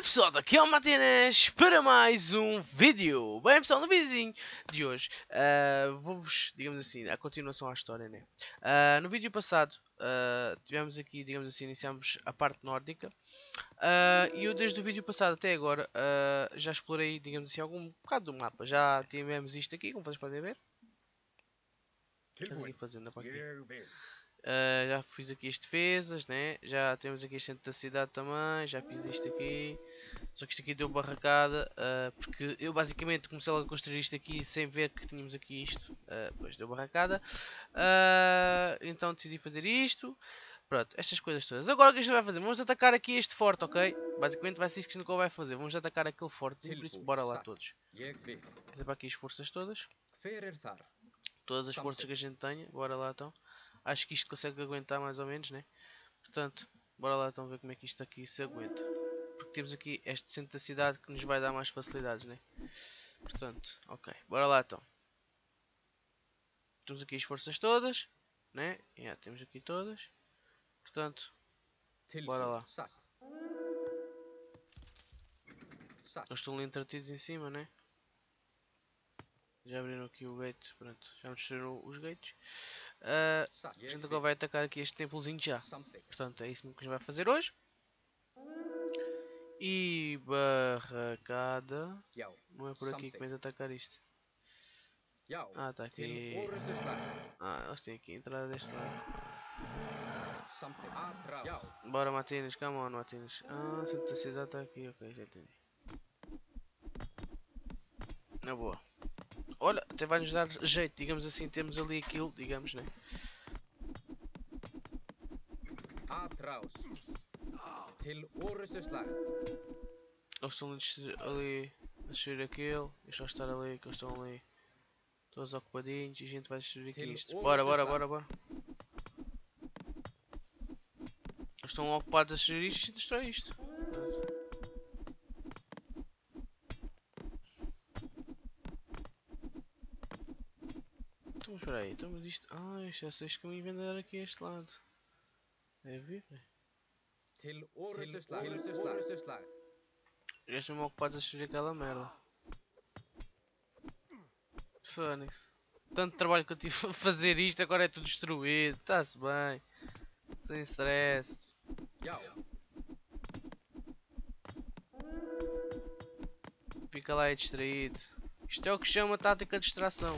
Oi pessoal, aqui é o Matinez para mais um vídeo. Bem pessoal, no vídeo de hoje vou-vos, digamos assim, a continuação à história, né? No vídeo passado tivemos aqui, digamos assim, iniciamos a parte nórdica. E eu desde o vídeo passado até agora já explorei, digamos assim, algum bocado do mapa. Já tivemos isto aqui, como vocês podem ver. Já fiz aqui as defesas, né? Já temos aqui o centro da cidade também. Já fiz isto aqui. Só que isto aqui deu barracada, porque eu basicamente comecei logo a construir isto aqui sem ver que tínhamos aqui isto. Depois deu barracada. Então decidi fazer isto. Pronto, estas coisas todas. Agora o que a gente vai fazer? Vamos atacar aqui este forte, ok? Basicamente vai ser isto que a gente vai fazer. Vamos atacar aquele fortezinho, por isso bora lá todos. Fazer para aqui as forças todas. Todas as forças que a gente tenha. Bora lá então. Acho que isto consegue aguentar mais ou menos, né? Portanto, bora lá então ver como é que isto aqui se aguenta. Porque temos aqui este centro da cidade que nos vai dar mais facilidades, né? Portanto, ok. Bora lá então. Temos aqui as forças todas, né? Já temos aqui todas. Portanto, bora lá. Eles estão ali entretidos em cima, né? Já abriram aqui o gate, pronto, já nos tiraram os gates. A gente agora vai atacar aqui este templozinho já. Portanto, é isso mesmo que a gente vai fazer hoje. E barracada. Não é por aqui que vamos atacar isto. Ah, está aqui. Ah, eles têm aqui a entrada deste lado. Bora Matinez, come on Matinez. Ah, sempre a cidade está aqui, ok, já entendi. Na boa. Olha, até vai nos dar jeito, digamos assim, temos ali aquilo, digamos, né? Eles estão ali a destruir aquilo, deixa eu estar ali, que eles estão ali todos ocupadinhos e a gente vai destruir aqui isto. Bora, bora, bora, bora. Eles estão ocupados a destruir isto e destrói isto. Espera aí, então mas isto... Ah, isto é só este caminho vem dar aqui a este lado. É a ver? Já estão ocupados a subir aquela merda. Fónix. Tanto trabalho que eu tive a fazer isto, agora é tudo destruído. Está-se bem. Sem stress. Fica lá aí distraído. Isto é o que chama tática de distração.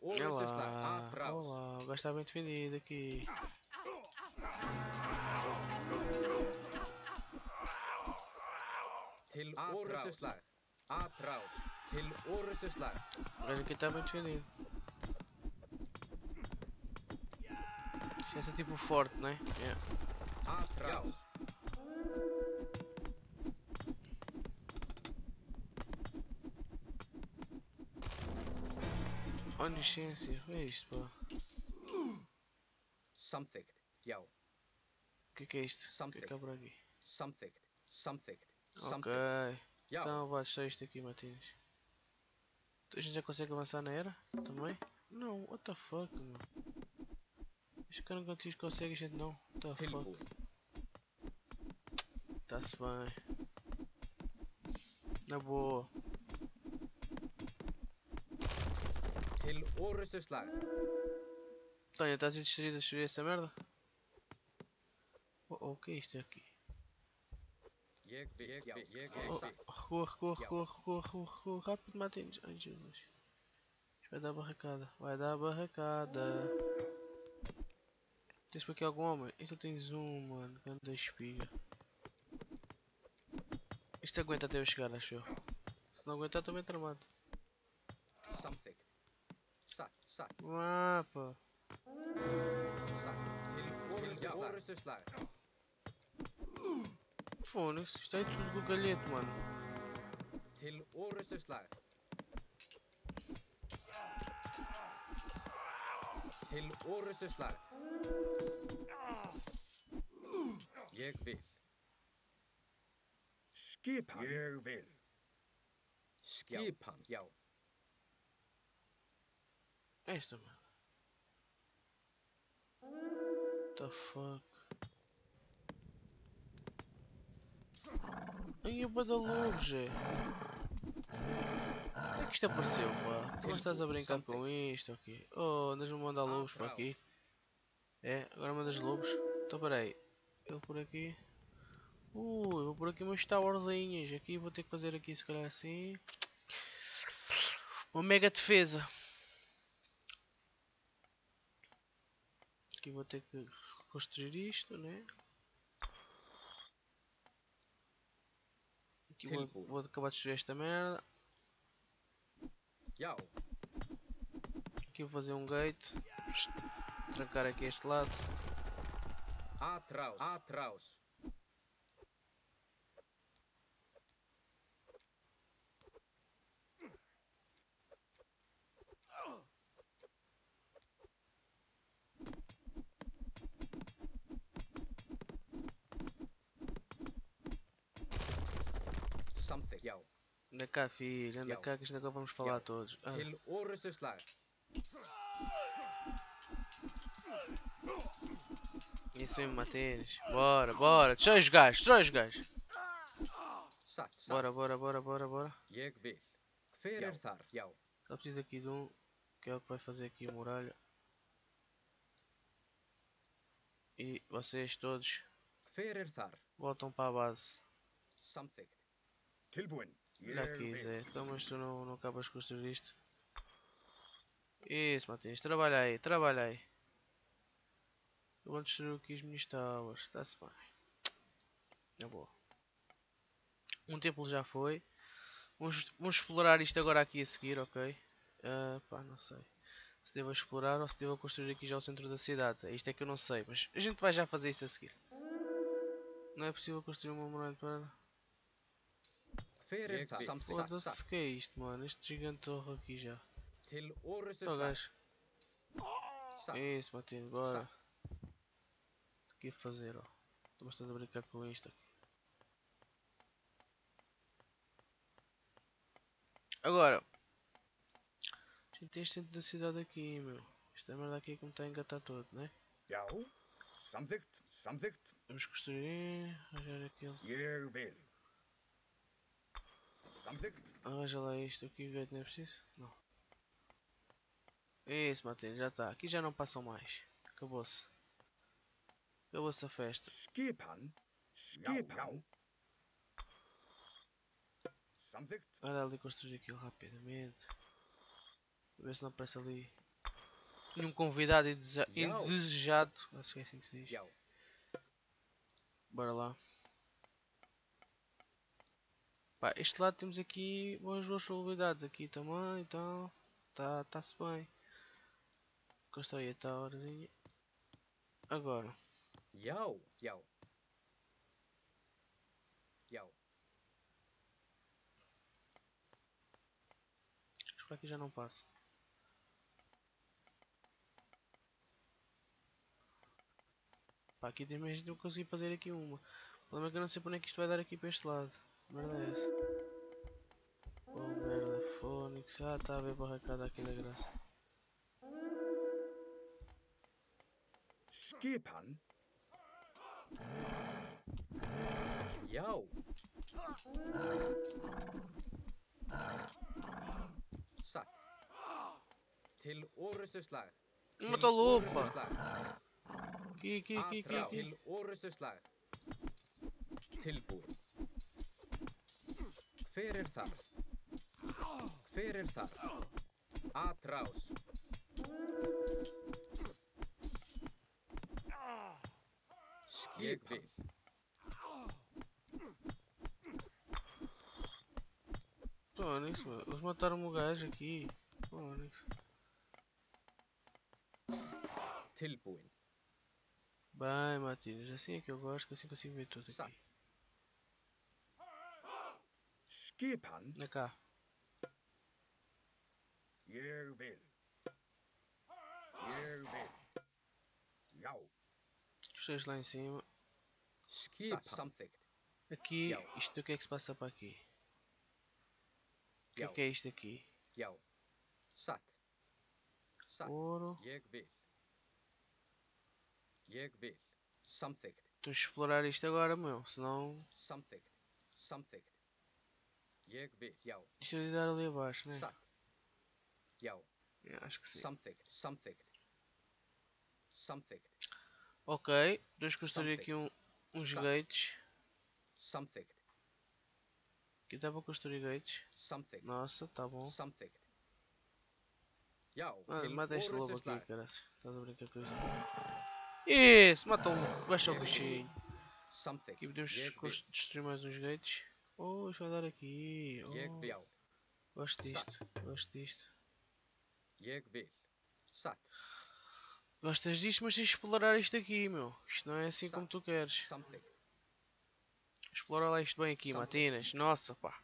Olá, o gajo está bem defendido aqui. O gajo aqui está bem defendido. Isto é tipo forte, não é? Yeah. Onisciência, é isto pá. O que é isto? Fica por aqui. Ok, então vai deixar isto aqui Matinez. A gente já consegue avançar na era? Também? Não, what the fuck mano. Este cara não consegue, gente não. What the fuck. Tá-se bem. Na boa. Tonha, estás a destruir essa merda? O que é isto aqui? Recua, rápido Matinez. Ai Jesus. Vai dar barracada, Tens por aqui algum homem? Então tens um mano, grande espiga. Isto aguenta até eu chegar, acho eu. Se não aguentar também tramado. Mapa. Fones, isto aí tudo com o galhete, mano. The fuck? Ai, eu bada longe. Onde é que isto apareceu, pá? Tu não estás a brincar com isto aqui? Okay. Oh, andas-me a mandar lobos para aqui? É, agora mandas lobos? Então peraí. Eu por aqui. Eu vou por aqui umas towerzinhas. Aqui vou ter que fazer aqui, se calhar assim. Uma mega defesa. Aqui vou ter que construir isto, né? Aqui vou acabar de destruir esta merda. Aqui vou fazer um gate. Trancar aqui este lado. Atraus. Anda cá, filho, anda cá, que isto agora vamos falar todos. Isso mesmo, Matenes. Bora, bora, destrói os gajos, destrói os gajos. Bora. Só preciso aqui de um, que é o que vai fazer aqui a muralha. E vocês todos voltam para a base. Olha aqui, Zé, então mas tu não acabas de construir isto. Isso, Matheus, trabalha aí, trabalha aí. Eu vou destruir aqui as minhas towers, está-se bem. É boa. Um templo já foi. Vamos explorar isto agora aqui a seguir, ok? Pá, não sei se devo explorar ou se devo construir aqui já o centro da cidade. Isto é que eu não sei, mas a gente vai já fazer isto a seguir. Não é possível construir uma muralha para... Foda-se, que é isto, mano? Este gigante torre aqui já. Oh, gajo. Isso, Matinho, bora. O que é fazer, ó? Tu estás a brincar com isto aqui. Agora. A gente tem este centro da cidade aqui, meu. Esta merda aqui é que me está a engatar todo, né? Vamos construir. Arranjar aquilo. Arranja lá isto aqui, o não é preciso? Não. Isso, Matheus, já está. Aqui já não passam mais. Acabou-se. Acabou-se a festa. Olha ali construir aquilo rapidamente. A ver se não aparece ali nenhum convidado indesejado. Acho que é assim que se diz. Bora lá. Pá, este lado temos aqui boas probabilidades aqui também, então tá-se bem. Construí a towerzinha. Agora. Acho que aqui já não passa. Pá, aqui de mesmo não consegui fazer aqui uma. O problema é que eu não sei para onde é que isto vai dar aqui para este lado. Merda é essa? Oh merda, Fónix. Ah, tá a ver barracada aqui da graça. Mata louco, pá. Aqui. Ferir þar Atraus. Ég vil. Fónix, eles mataram o gajo aqui. Fónix. Tilbúin. Bem, Matinez, assim é que eu gosto, que assim consigo ver tudo aqui. Vem cá. Os seis lá em cima. Aqui, isto o que é que se passa para aqui? O que é isto aqui? Ouro. Ég vil. Samþykkt. Tens de explorar isto agora, meu, senão... Samþykkt. Samþykkt. Ég vil. Já. Isto é de dar ali abaixo, né? Satt. Já. Eu acho que sim. Samþykkt. Samþykkt. Samþykkt. Ok. Dois construir aqui uns gates. Samþykkt. Aqui dá para construir gates. Samþykkt. Nossa, tá bom. Samþykkt. Ah, mata este lobo aqui, caralho. Estás a brincar com isso? Isso! Mata um! Baixa o bichinho! Aqui podemos destruir mais uns gates. Oh, isto vai dar aqui! Oh. Gosto disto, gosto disto. Gostas disto, mas tens de explorar isto aqui, meu. Isto não é assim como tu queres. Explora lá isto bem aqui, Matinas. Nossa, pá!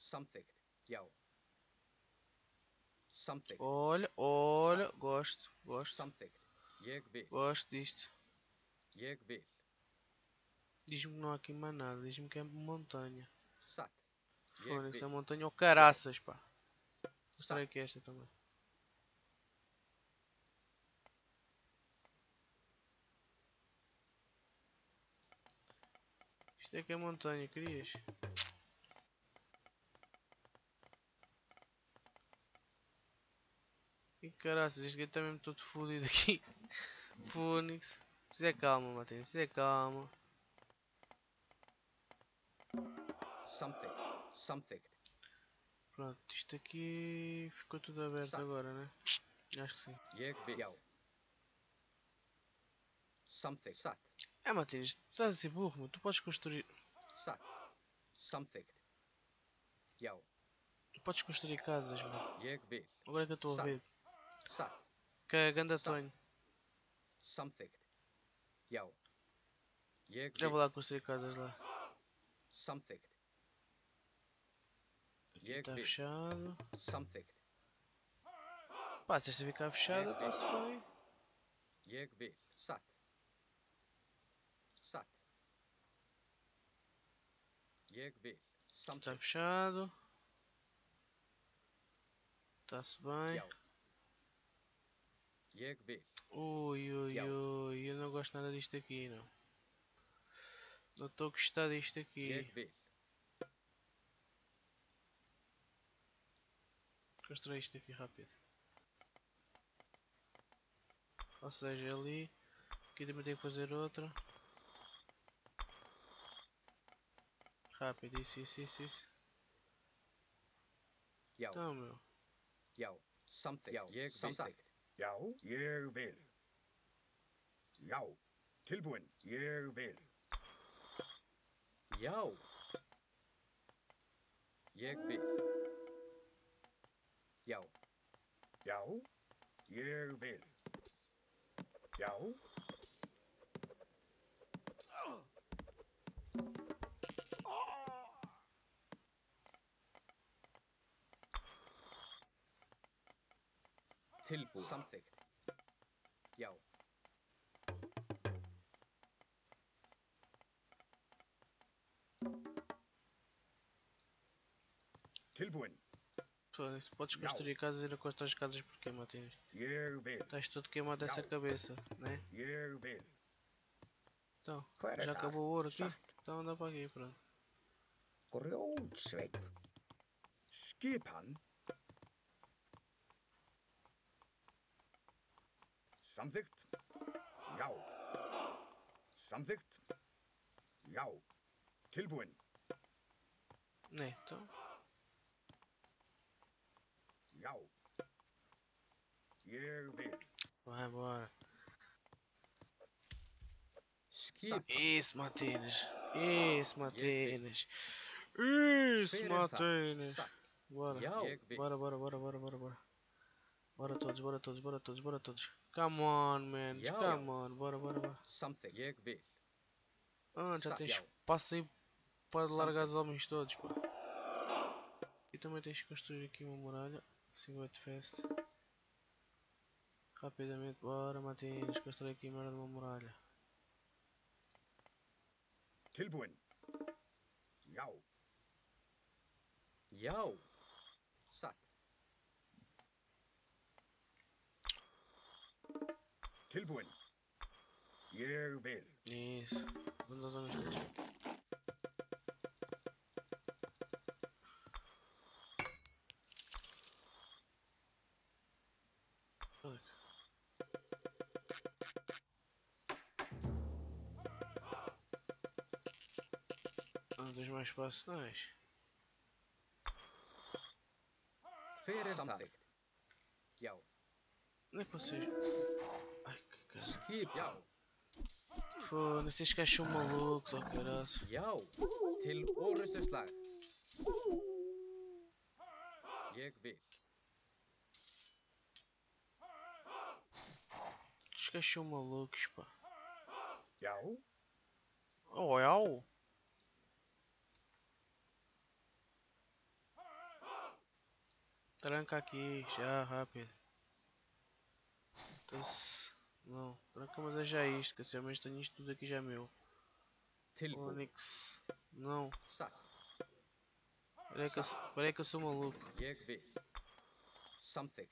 Samþykkt. Já. Samþykkt. Olha, olha, gosto, gosto. Samþykkt. Ég vil. Gosto disto. Ég vil. Diz-me que não há aqui mais nada, diz-me que é montanha. Satt. Olha, essa montanha ou caraças, pá. Vou mostrar aqui esta também. Isto é que é montanha, querias? E caraças, este gato está mesmo todo fodido aqui. Fónix. Precisa calma, Matheus, precisa calma. Something, something. Pronto, isto aqui ficou tudo aberto agora, né? Acho que sim. Something, sat. É, Matheus, tu estás a ser burro, mas tu podes construir. Sat. Something. Yo. Tu podes construir casas, mano. Agora é que eu estou a ver. Sat. Cagando Tonho. Something. Yo. Já vou lá construir casas lá. Something. Está fechado. Something. Pá, se esta ficar fechada, está-se bem. Sat. Sat. Está fechado. Está-se bem. Ui, ui, ui, eu não gosto nada disto aqui, não. Não estou a gostar disto aqui. Construir isto aqui rápido. Ou seja, ali. Aqui também tenho que fazer outra. Rápido, isso. Então, meu. Yo, something. Yo, something. Yo, eu vil. Yo, tilbúin. Eu vil. Yo. Ég vil. Yo. Yo, eu vil. Yo. Tilbúin. Samþykkt. Já. Tilbúin. Foda-se, podes construir casas e não construir casas porque, Matheus? Estás todo queimado dessa cabeça, né? Então, já acabou o ouro aqui? Então anda para aqui, pronto. Grótsveip. Skipan. Samþykkt. Já. Samþykkt. Já. Tilbúin. Nei, então. Já. Ég vil. Vai embora. Isso, Martínez. Isso, Martínez. Isso, Martínez. Bora. Bora. Bora todos. Come on, man. Come on. Bora. Something. Ah, já tens espaço aí para largar os homens todos, pá. E também tens que construir aqui uma muralha. Assim vai de festa. Rapidamente, bora, Matinhos. Construir aqui merda de uma muralha. Tilbúin. Já. Sat. Tilbuin. Yerville. Isso. Um dos mais fáceis. Something. Yo. Não é possível. Ai que caralho. Skip, yo. Foda-se, esses cachos são malucos, ó caralho. Yo. Til Orusterslag. Jegvi. Esses cachos são malucos, pá. Yo. Oh, yo. Tranca aqui, já, rápido. Então, não, tranca, mas é já isto, que assim, mas tenho isto tudo aqui já meu. Onix, não. Parei que eu sou maluco. Something.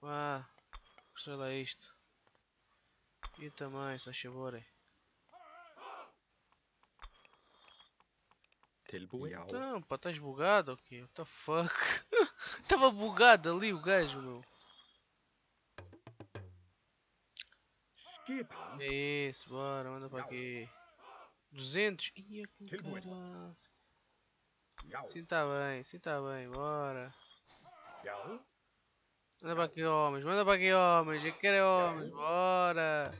Vá, mostra lá isto. E também, só chegou. Então, pá, estás bugado ou quê? What the fuck? Tava bugado ali o gajo, meu. Skip. É isso, bora, manda para aqui. 200? Ia com caralho. Sim, tá bem, bora. Manda para aqui, homens, manda para aqui, homens. Eu quero homens, bora.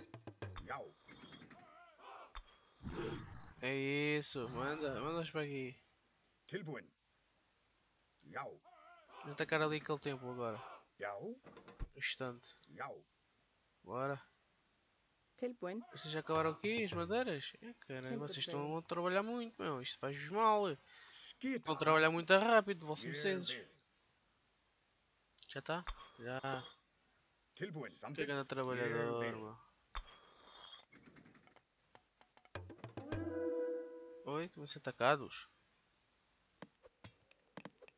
É isso, manda-os para aqui. Tilbuin. Yau. Vou atacar ali aquele tempo agora. Yau. Um instante. Yau. Bora. Tilbuin. Vocês já acabaram aqui as madeiras? É, caralho, vocês estão a trabalhar muito, meu. Isto faz-vos mal. Estão a trabalhar muito rápido, vocês mecenses. Já está? Já. Tilbuin. Pegando a trabalhador, mano. Oi, estão a ser atacados?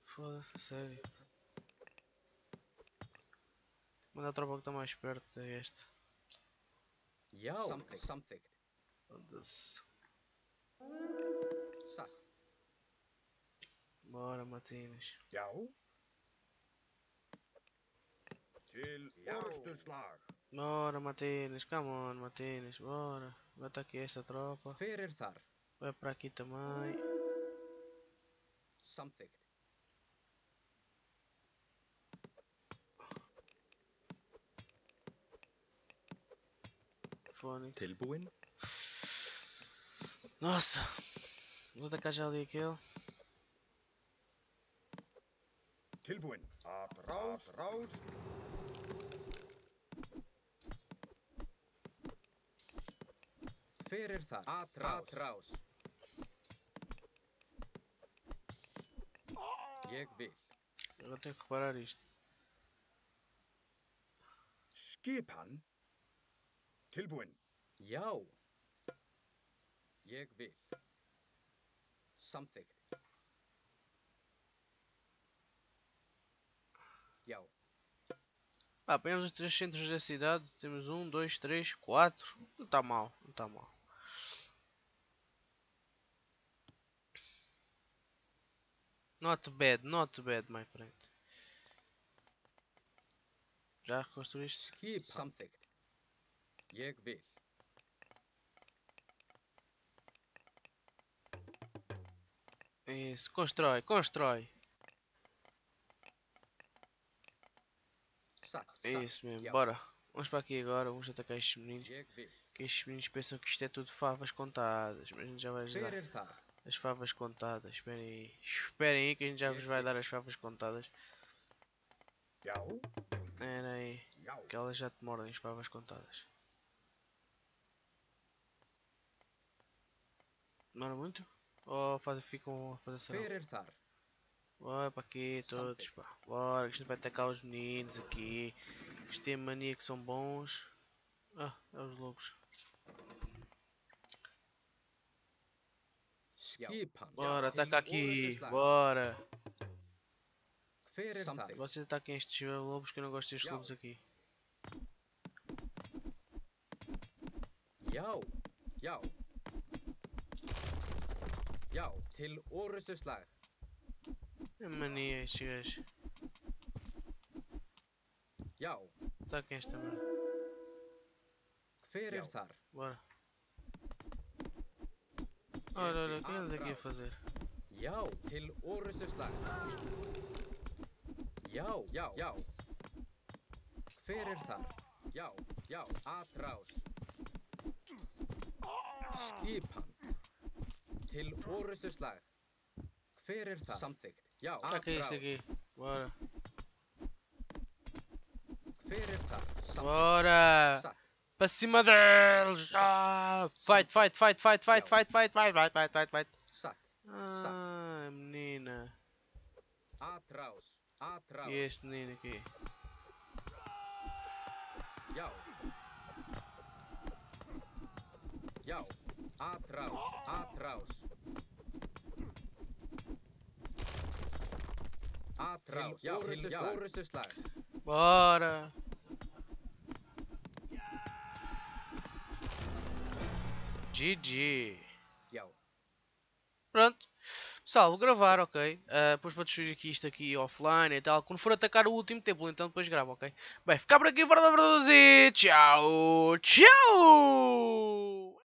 Foda-se, sério. Manda a tropa que está mais perto, é este. Yo, something. Foda-se. Bora, Matines. Yo. Bora, Matines, come on, Matines, bora. Bota aqui esta tropa. Vai para aqui também. Something. Fone. Tilbuin. Nossa. Vou atacar já ali aquele. Tilbuin. Raus. Fererthar. Raus. Eu tenho que reparar isto. Skipan. Tilbuin. Yau. Jegvi. Something. Yau. Ah, apanhamos os 3 centros da cidade. Temos 1, 2, 3, 4. Não está mal, não está mal. Not bad, my friend. Já reconstruíste? Skip something. Jegville. Isso, constrói. É isso mesmo, bora. Vamos para aqui agora, vamos atacar estes meninos. Que estes meninos pensam que isto é tudo favas contadas, mas a gente já vai ajudar. As favas contadas, esperem aí que a gente já vos vai dar as favas contadas. Era aí, que elas já te mordem as favas contadas. Demora muito? Ou ficam a fazer sarão? Bora para aqui todos, pá. Bora, que a gente vai atacar os meninos aqui. Isto tem mania que são bons. Ah, é os lobos. Bora, ataca aqui, bora. fair something. Vocês ataquem estes lobos que eu não gosto destes lobos aqui. Já, til orustuslag. É mania este gajo. Já. Ataquem esta merda. Hver þar? Bora. Olha, o que andas aqui a fazer? Já, til orustuslag. Já. Hver þar? Já, atrás. Skipan. Til orustuslag. Hver þar? Samþykkt. Já, atrás. Bora. Hver þar? Bora! Para cima deles! Fight! Ah, menina! Atrás! E este menino aqui? Já! Atrás! Atrás! Bora! GG. Pronto. Pessoal, vou gravar, ok? Depois vou destruir aqui isto aqui offline e tal. Quando for atacar o último templo, então depois gravo, ok? Bem, ficar por aqui, fora da verdade e tchau!